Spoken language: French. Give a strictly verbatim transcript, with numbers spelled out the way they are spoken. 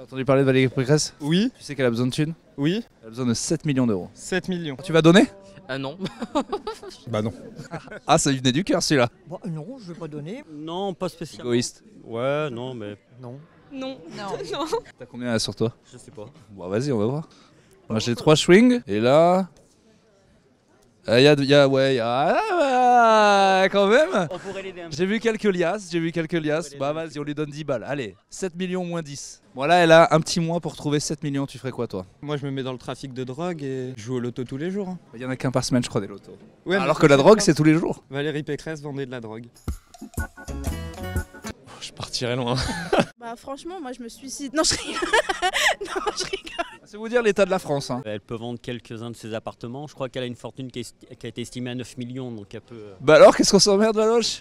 T'as entendu parler de Valérie Pécresse? Oui. Tu sais qu'elle a besoin de thunes? Oui. Elle a besoin de sept millions d'euros. sept millions. Tu vas donner? Ah euh, non. Bah non. Ah, ça lui venait du cœur celui-là. Bah non, je vais pas donner. Non, pas spécialement. Égoïste. Ouais, non, mais... Non. Non. Non. Non. T'as combien sur toi? Je sais pas. Bon, vas-y, on va voir. Moi, j'ai trois swings, et là... Il euh, y a, y a, ouais, y a... Ah, bah, quand même. On pourrait l'aider un peu. J'ai vu quelques liasses, j'ai vu quelques liasses. Bah vas-y, on lui donne dix balles. Allez, sept millions moins dix. Bon là, elle a un petit mois pour trouver sept millions. Tu ferais quoi, toi? Moi, je me mets dans le trafic de drogue et je joue au loto tous les jours. Il y en a qu'un par semaine, je crois, des lotos. Ouais, alors que la drogue, c'est tous les jours. Valérie Pécresse vendait de la drogue. Je partirais loin. Bah franchement, moi je me suicide. Non, je rigole. Non, je rigole. C'est vous dire l'état de la France. Hein. Elle peut vendre quelques-uns de ses appartements. Je crois qu'elle a une fortune qui, est, qui a été estimée à neuf millions, donc elle peut... Bah alors, qu'est-ce qu'on s'emmerde, Valoche?